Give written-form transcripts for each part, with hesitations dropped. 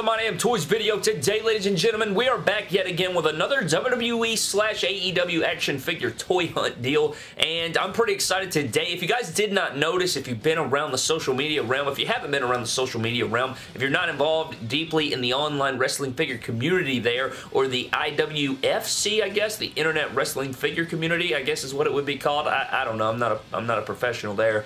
another My Damn Toys video today, ladies and gentlemen. We are back yet again with another WWE/AEW action figure toy hunt deal, and I'm pretty excited today. If you guys did not notice, if you've been around the social media realm, if you haven't been around the social media realm, if you're not involved deeply in the online wrestling figure community there, or the IWFC, I guess, the Internet Wrestling Figure Community, I guess is what it would be called. I don't know. I'm not a professional there.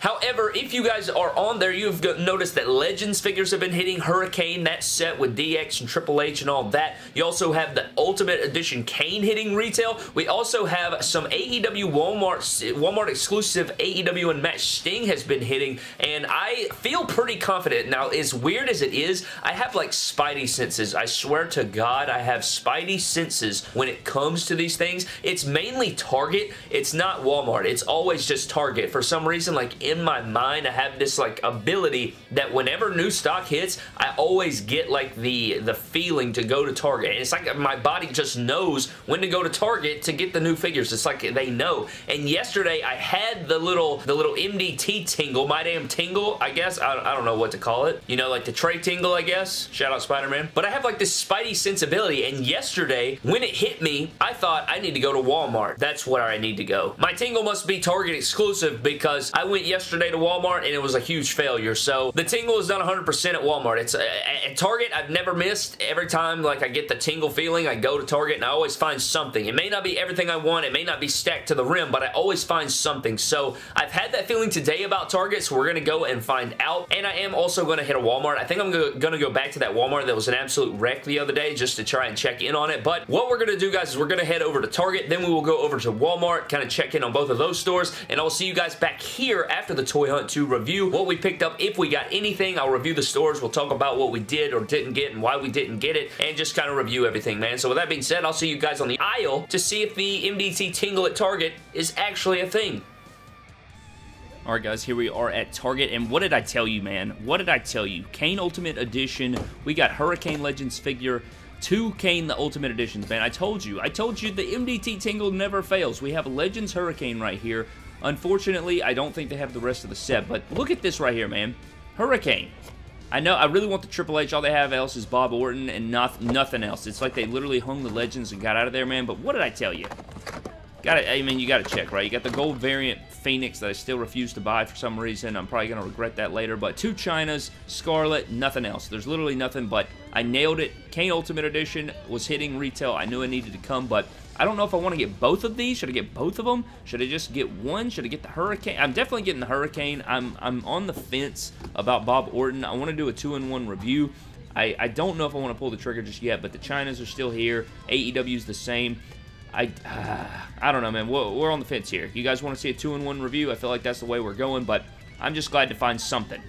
However, if you guys are on there, you've noticed that Legends figures have been hitting Hurricane, that set with DX and Triple H and all that. You also have the Ultimate Edition Kane hitting retail. We also have some AEW Walmart exclusive AEW and match Sting has been hitting, and I feel pretty confident. Now, as weird as it is, I have like Spidey senses. I swear to God, I have Spidey senses when it comes to these things. It's mainly Target. It's not Walmart. It's always just Target. For some reason, like, in my mind, I have this like ability that whenever new stock hits, I always get like the feeling to go to Target. And it's like my body just knows when to go to Target to get the new figures. It's like they know. And yesterday I had the little MDT tingle, My Damn Tingle, I guess. I don't know what to call it. You know, like the Trey Tingle, I guess. Shout out Spider-Man. But I have like this Spidey sensibility, and yesterday when it hit me, I thought I need to go to Walmart. That's where I need to go. My tingle must be Target exclusive because I went yesterday to Walmart and it was a huge failure. So the tingle is not 100% at Walmart. It's at Target, I've never missed. Every time like I get the tingle feeling, I go to Target and I always find something. It may not be everything I want, it may not be stacked to the rim, but I always find something. So I've had that feeling today about Target, so we're gonna go and find out. And I am also gonna hit a Walmart. I think I'm gonna go back to that Walmart that was an absolute wreck the other day just to try and check in on it. But what we're gonna do, guys, is we're gonna head over to Target, then we will go over to Walmart, kind of check in on both of those stores, and I'll see you guys back here after the toy hunt to review what we picked up. If we got anything, I'll review the stores. We'll talk about what we did or didn't get and why we didn't get it, and just kind of review everything, man. So with that being said, I'll see you guys on the aisle to see if the MDT tingle at Target is actually a thing. Alright guys, here we are at Target, and what did I tell you, man? What did I tell you? Kane Ultimate Edition, we got Hurricane Legends figure, 2 Kane the Ultimate Editions, man. I told you the MDT tingle never fails. We have Legends Hurricane right here. Unfortunately, I don't think they have the rest of the set, but look at this right here, man. Hurricane. I know, I really want the Triple H. All they have else is Bob Orton and nothing else. It's like they literally hung the Legends and got out of there, man. But what did I tell you? I mean, you gotta check, right? You got the gold variant Phoenix that I still refuse to buy for some reason. I'm probably gonna regret that later. But 2 Chinas, Scarlet, nothing else. There's literally nothing, but I nailed it. Kane Ultimate Edition was hitting retail. I knew it needed to come, but I don't know if I want to get both of these. Should I get both of them? Should I just get one? Should I get the Hurricane? I'm definitely getting the Hurricane. I'm on the fence about Bob Orton. I want to do a 2-in-1 review. I don't know if I want to pull the trigger just yet, but the Chinas are still here. AEW's the same. I don't know, man. We're on the fence here. You guys want to see a 2-in-1 review? I feel like that's the way we're going, but I'm just glad to find something.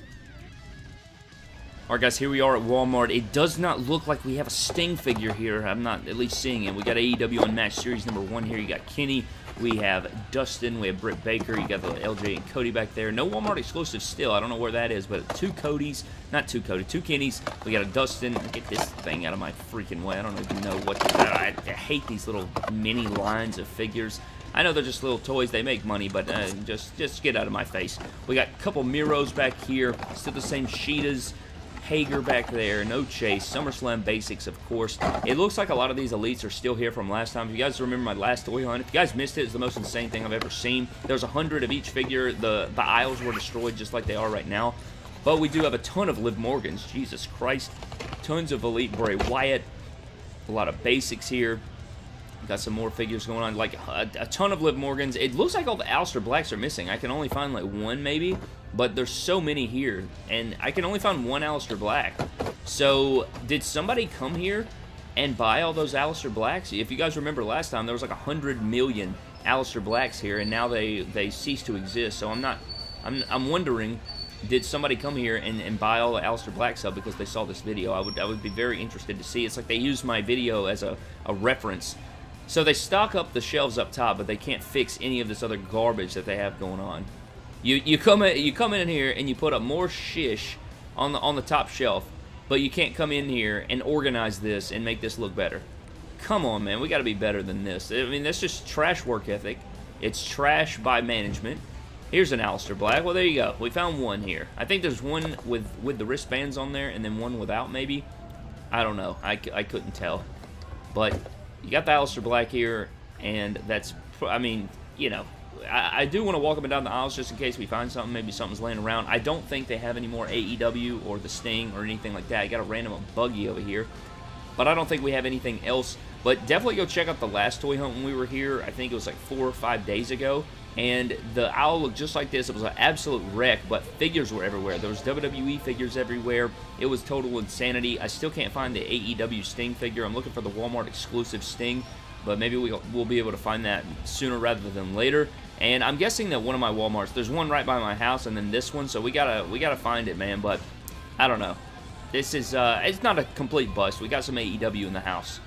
Alright guys, here we are at Walmart. It does not look like we have a Sting figure here. I'm not at least seeing it. We got AEW Unmatched Series number 1 here. You got Kenny. We have Dustin. We have Britt Baker. You got the LJ and Cody back there. No Walmart exclusive still. I don't know where that is, but 2 Codys. Not 2 Cody. 2 Kennys. We got a Dustin. Get this thing out of my freaking way. I don't even know what to do. I hate these little mini lines of figures. I know they're just little toys. They make money, but just get out of my face. We got a couple Miros back here. Still the same Sheetas. Hager back there, no Chase, SummerSlam Basics, of course. It looks like a lot of these elites are still here from last time. If you guys remember my last toy hunt, if you guys missed it, it's the most insane thing I've ever seen. There's 100 of each figure. The aisles were destroyed just like they are right now. But we do have a ton of Liv Morgans, Jesus Christ. Tons of elite Bray Wyatt. A lot of Basics here. Got some more figures going on, like a ton of Liv Morgans. It looks like all the Aleister Blacks are missing. I can only find like one maybe, but there's so many here, and I can only find one Aleister Black. So did somebody come here and buy all those Aleister Blacks? If you guys remember last time, there was like 100 million Aleister Blacks here, and now they cease to exist. So I'm wondering, did somebody come here and buy all the Aleister Blacks up because they saw this video? I would be very interested to see. It's like they used my video as a reference. So they stock up the shelves up top, but they can't fix any of this other garbage that they have going on. You come in here and you put up more shish on the top shelf, but you can't come in here and organize this and make this look better. Come on, man, we got to be better than this. I mean, that's just trash work ethic. It's trash by management. Here's an Aleister Black. Well, there you go. We found one here. I think there's one with the wristbands on there and then one without, maybe. I don't know. I couldn't tell. But you got the Aleister Black here, and that's, I mean, you know, I do want to walk up and down the aisles just in case we find something. Maybe something's laying around. I don't think they have any more AEW or the Sting or anything like that. I got a random buggy over here. But I don't think we have anything else. But definitely go check out the last toy hunt when we were here. I think it was like 4 or 5 days ago. And the aisle looked just like this. It was an absolute wreck, but figures were everywhere. There was WWE figures everywhere. It was total insanity. I still can't find the AEW Sting figure. I'm looking for the Walmart exclusive Sting, but maybe we'll be able to find that sooner rather than later. And I'm guessing that one of my Walmarts, there's one right by my house and then this one, so we gotta find it, man, but I don't know. This is, it's not a complete bust. We got some AEW in the house.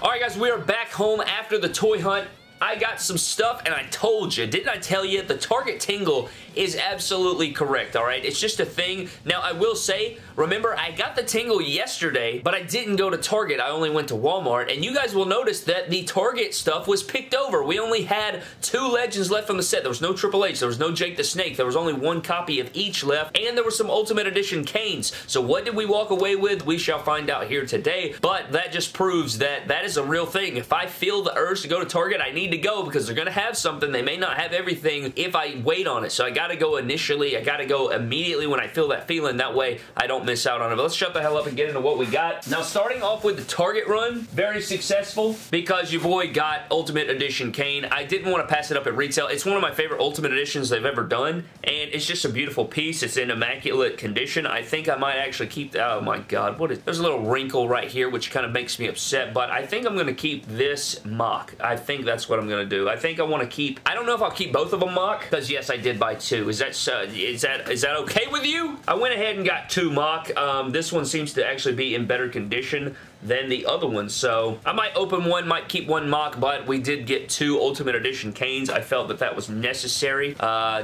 All right, guys, we are back home after the toy hunt. I got some stuff, and I told you. Didn't I tell you? The Target Tingle is absolutely correct, all right? It's just a thing. Now, I will say, remember, I got the Tingle yesterday, but I didn't go to Target. I only went to Walmart, and you guys will notice that the Target stuff was picked over. We only had 2 Legends left from the set. There was no Triple H. There was no Jake the Snake. There was only 1 copy of each left, and there were some Ultimate Edition Kanes. So what did we walk away with? We shall find out here today, but that just proves that that is a real thing. If I feel the urge to go to Target, I need to go because they're gonna have something. They may not have everything if I wait on it, so I gotta go initially. I gotta go immediately when I feel that feeling. That way I don't miss out on it. But let's shut the hell up and get into what we got. Now, starting off with the Target run, very successful because your boy got Ultimate Edition Kane. I didn't want to pass it up at retail. It's one of my favorite Ultimate Editions they've ever done, and it's just a beautiful piece. It's in immaculate condition. I think I might actually keep oh my god, what is, there's a little wrinkle right here which kind of makes me upset, but I think I'm gonna keep this mock. I think that's what I'm gonna do. I think I want to keep, I don't know if I'll keep both of them mock, because yes, I did buy 2. Is that okay with you? I went ahead and got 2 mock. This one seems to actually be in better condition than the other one, so I might open one, might keep one mock, but we did get 2 Ultimate Edition Kanes. I felt that that was necessary,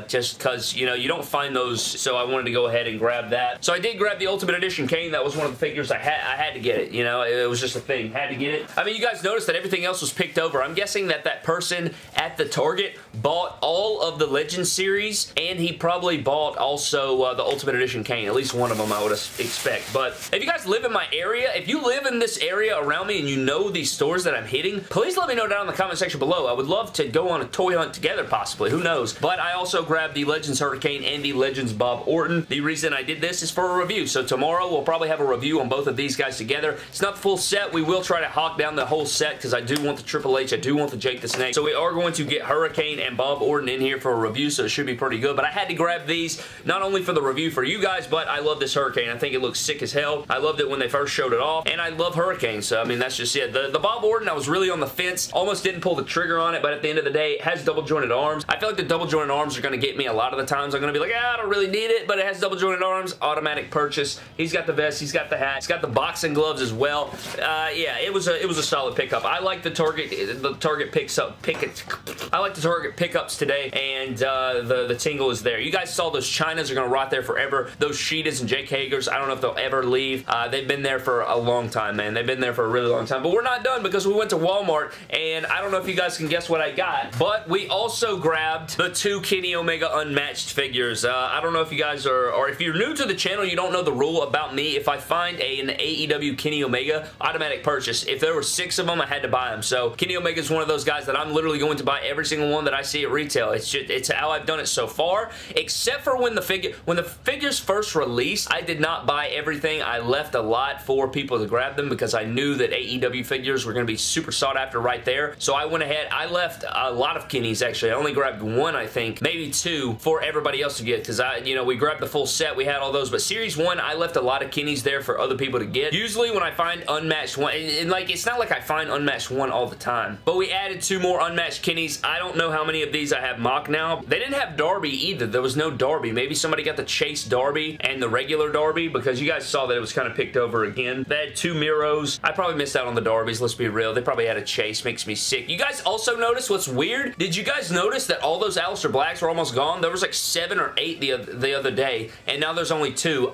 just because, you know, you don't find those, so I wanted to go ahead and grab that. So I did grab the Ultimate Edition Kane. That was one of the figures I had to get it, you know, it was just a thing. Had to get it. I mean, you guys noticed that everything else was picked over. I'm guessing that that person at the Target bought all of the Legend series, and he probably bought also the Ultimate Edition Kane, at least one of them I would expect. But if you guys live in my area, if you live in this area around me and you know these stores that I'm hitting, please let me know down in the comment section below. I would love to go on a toy hunt together, possibly, who knows. But I also grabbed the Legends Hurricane and the Legends Bob Orton. The reason I did this is for a review, so tomorrow we'll probably have a review on both of these guys together. It's not the full set. We will try to hawk down the whole set because I do want the Triple H, I do want the Jake the Snake. So we are going to get Hurricane and Bob Orton in here for a review, so it should be pretty good. But I had to grab these, not only for the review for you guys, but I love this Hurricane. I think it looks sick as hell. I loved it when they first showed it off, and I love Hurricane, so I mean, that's just it. The Bob Orton, I was really on the fence. Almost didn't pull the trigger on it, but at the end of the day, it has double-jointed arms. I feel like the double-jointed arms are going to get me a lot of the times. I'm going to be like, ah, I don't really need it, but it has double-jointed arms. Automatic purchase. He's got the vest. He's got the hat. He's got the boxing gloves as well. Yeah, it was a solid pickup. I like the Target pickups today, and the Tingle is there. You guys saw those Chinas are going to rot there forever. Those Sheetas and Jake Hagers, I don't know if they'll ever leave. They've been there for a long time, man. They've been there for a really long time. But we're not done because we went to Walmart, and I don't know if you guys can guess what I got, but we also grabbed the 2 Kenny Omega Unmatched figures. I don't know if you guys are, or if you're new to the channel, you don't know the rule about me. If I find an AEW Kenny Omega, automatic purchase. If there were 6 of them, I had to buy them. So Kenny Omega is one of those guys that I'm literally going to buy every single one that I see at retail. It's just, it's how I've done it so far, except for when the figures first released, I did not buy everything. I left a lot for people to grab them because I knew that AEW figures were going to be super sought after right there. So I went ahead. I left a lot of Kenny's, actually. I only grabbed 1, I think, maybe 2 for everybody else to get because I, you know, we grabbed the full set. We had all those, but Series 1, I left a lot of Kenny's there for other people to get. Usually when I find Unmatched 1, and like, it's not like I find Unmatched 1 all the time, but we added 2 more Unmatched Kenny's. I don't know how many of these I have mock now. They didn't have Darby either. There was no Darby. Maybe somebody got the Chase Darby and the regular Darby because you guys saw that it was kind of picked over again. They had two Miros. I probably missed out on the Darbys, let's be real. They probably had a chase. Makes me sick. You guys also notice what's weird? Did you guys notice that all those Aleister Blacks were almost gone? There was like 7 or 8 the other day, and now there's only 2.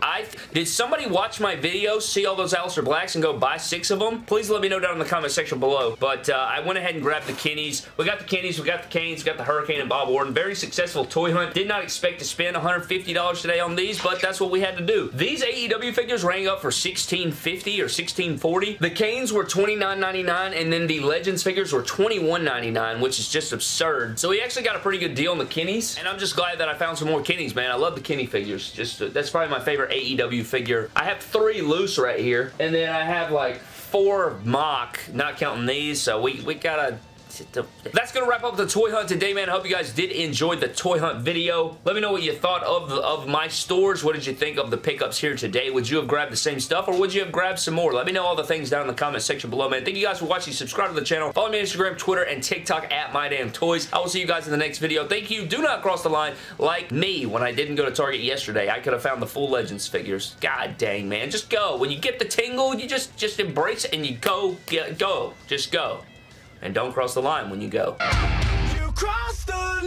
Did somebody watch my video, see all those Aleister Blacks, and go buy 6 of them? Please let me know down in the comment section below. But I went ahead and grabbed the Kennys. We got the Kennys, we got the Kanes, we got the Hurricane and Bob Orton. Very successful toy hunt. Did not expect to spend $150 today on these, but that's what we had to do. These AEW figures rang up for $16.50 or $16.40. The Kanes were $29.99, and then the Legends figures were $21.99, which is just absurd. So we actually got a pretty good deal on the Kennys, and I'm just glad that I found some more Kennys, man. I love the Kenny figures. Just that's probably my favorite AEW figure. I have 3 loose right here, and then I have like 4 mock, not counting these, so we gotta... That's gonna wrap up the toy hunt today, man. I hope you guys did enjoy the toy hunt video. Let me know what you thought of my stores. What did you think of the pickups here today? Would you have grabbed the same stuff, or would you have grabbed some more? Let me know all the things down in the comment section below, man. Thank you guys for watching. Subscribe to the channel. Follow me on Instagram, Twitter, and TikTok at My Damn Toys. I will see you guys in the next video. Thank you. Do not cross the line like me when I didn't go to Target yesterday. I could have found the full Legends figures. God dang, man. Just go. When you get the tingle, you just embrace it and you go. Go. Just go. And don't cross the line when you go. You crossed the